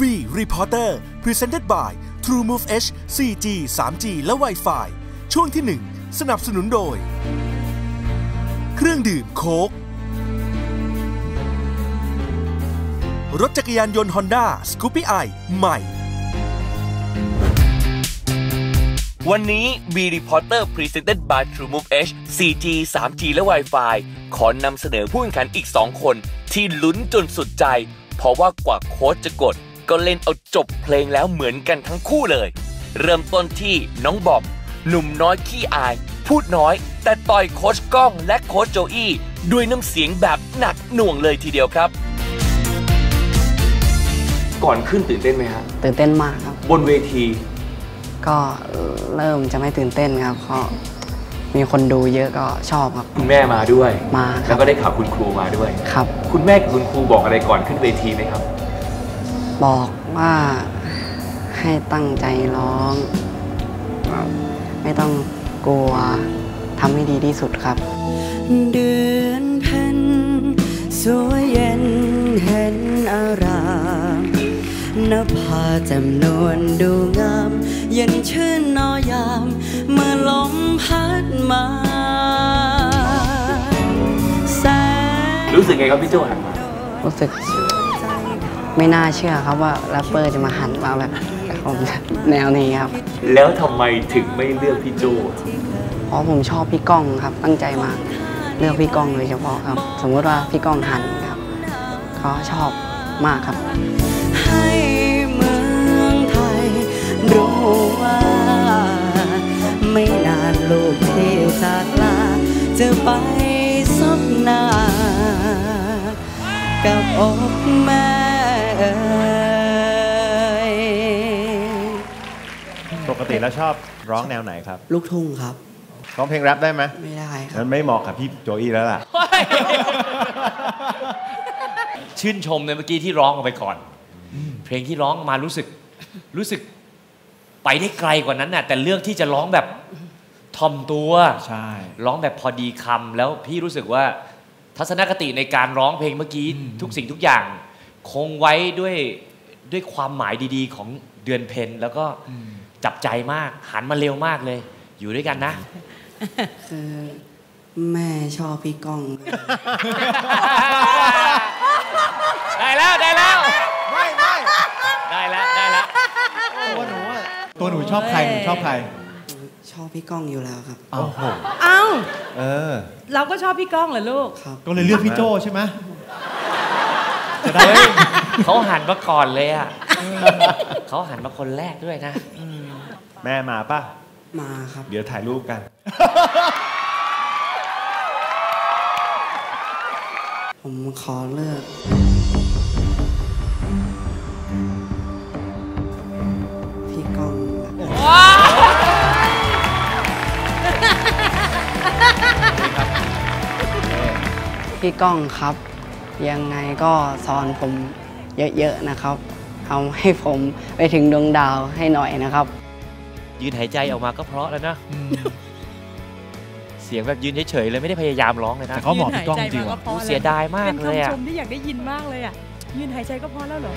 V Reporter Presented by TrueMove Edge 4G 3G และ Wi-Fi ช่วงที่1สนับสนุนโดยเครื่องดื่มโค้กรถจักรยานยนต์ Honda Scoopy I ใหม่วันนี้ V Reporter Presented by TrueMove Edge 4G 3G และ Wi-Fi ขอนำเสนอผู้แข่งขันอีก2คนที่ลุ้นจนสุดใจเพราะว่ากว่าโค้ชจะกดก็เล่นเอาจบเพลงแล้วเหมือนกันทั้งคู่เลยเริ่มต้นที่น้องบอบหนุ่มน้อยขี้อายพูดน้อยแต่ต่อยโค้ชก้องและโค้ชโจอี้ด้วยน้ำเสียงแบบหนักหน่วงเลยทีเดียวครับก่อนขึ้นตื่นเต้นไหมฮะตื่นเต้นมากครับบนเวทีก็เริ่มจะไม่ตื่นเต้นครับเพราะมีคนดูเยอะก็ชอบครับคุณแม่มาด้วยมาแล้วก็ได้ข่าวคุณครูมาด้วยครับคุณแม่กับคุณครูบอกอะไรก่อนขึ้นเวทีไหมครับบอกว่าให้ตั้งใจร้องไม่ต้องกลัวทำให้ดีที่สุดครับเดือนเพ็ญสวยเย็นเห็นอารามนภาแจ่มนวลดูงามเย็นชื่นนอยามเมื่อลมพัดมารู้สึกไงครับพี่โจ้หันมารู้สึกไม่น่าเชื่อครับว่าแรปเปอร์จะมาหันมาแบบแนวนี้ครับแล้วทำไมถึงไม่เลือกพี่โจ้เพราะผมชอบพี่ก้องครับตั้งใจมาเลือกพี่ก้องโดยเฉพาะครับสมมติว่าพี่ก้องหันครับก็ชอบมากครับให้เมืองไทยรู้ว่าไม่นานลูกที่จากลาจะไปซบหน้ากับอกแม่ปกติแล้วชอบร้องแนวไหนครับลูกทุ่งครับร้องเพลงแร็ปได้ไหมไม่ได้ครับมันไม่เหมาะกับพี่โจอี้แล้วล่ะชื่นชมในเมื่อกี้ที่ร้องออกไปก่อนเพลงที่ร้องมารู้สึกไปได้ไกลกว่านั้นน่ะแต่เลือกที่จะร้องแบบทอมตัวใช่ร้องแบบพอดีคำแล้วพี่รู้สึกว่าทัศนคติในการร้องเพลงเมื่อกี้ทุกสิ่งทุกอย่างคงไว้ด้วยความหมายดีๆของเดือนเพ็ญแล้วก็จับใจมากหันมาเร็วมากเลยอยู่ด้วยกันนะคือแม่ชอบพี่ก้องได้แล้วได้แล้วตัวหนูชอบใครชอบพี่ก้องอยู่แล้วครับเอ้าเราก็ชอบพี่ก้องเหรอลูกก็เลยเลือกพี่โจ้ใช่ไหมเขาหันมาก่อนเลยอ่ะเขาหันมาคนแรกด้วยนะแม่มาป่ะมาครับเดี๋ยวถ่ายรูปกันผมขอเลือกพี่ก้องพี่ก้องครับยังไงก็สอนผมเยอะๆนะครับทำให้ผมไปถึงดวงดาวให้หน่อยนะครับยืนหายใจออกมาก็เพราะแล้วนะเสียงแบบยืนเฉยๆเลยไม่ได้พยายามร้องเลยนะเขาหมอบกล้องจริงว่ะเสียดายมากเลยอ่ะเป็นคำชมที่อยากได้ยินมากเลยอ่ะยืนหายใจก็พอแล้วเหรอ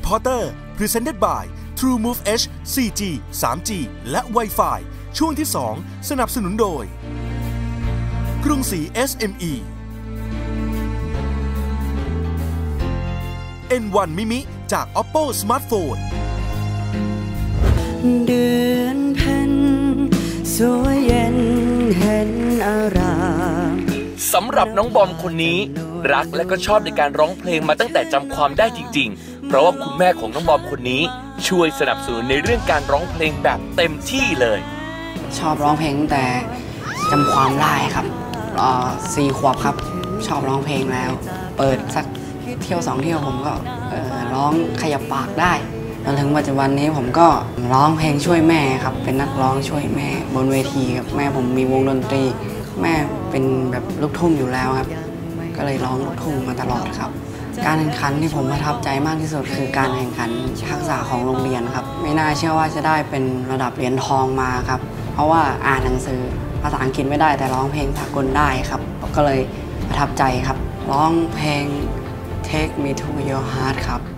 Reporter Presented by TrueMove Edge 4G 3G และ Wi-Fi ช่วงที่2สนับสนุนโดยกรุงศรี SME N1 Mini จาก Oppo Smartphone เดือนเพ็ญสวยเย็นเห็นอารามสำหรับน้องบอมคนนี้รักและก็ชอบในการร้องเพลงมาตั้งแต่จำความได้จริงๆเพราะว่าคุณแม่ของน้องบอมคนนี้ช่วยสนับสนุนในเรื่องการร้องเพลงแบบเต็มที่เลยชอบร้องเพลงแต่จำความได้ครับ4 ขวบครับชอบร้องเพลงแล้วเปิดสักเที่ยว2 เที่ยวผมก็ร้องขยับปากได้จนถึงปัจจุบันนี้ผมก็ร้องเพลงช่วยแม่ครับเป็นนักร้องช่วยแม่บนเวทีครับแม่ผมมีวงดนตรี แม่เป็นแบบลูกทุ่งอยู่แล้วครับก็เลยร้องลูกทุ่งมาตลอดครับการแข่งขันที่ผมประทับใจมากที่สุดคือการแข่งขันทักษะของโรงเรียนครับไม่น่าเชื่อว่าจะได้เป็นระดับเหรียญทองมาครับเพราะว่าอ่านหนังสือภาษาอังกฤษไม่ได้แต่ร้องเพลงสากลได้ครับก็เลยประทับใจครับร้องเพลง Take Me to Your Heart ครับ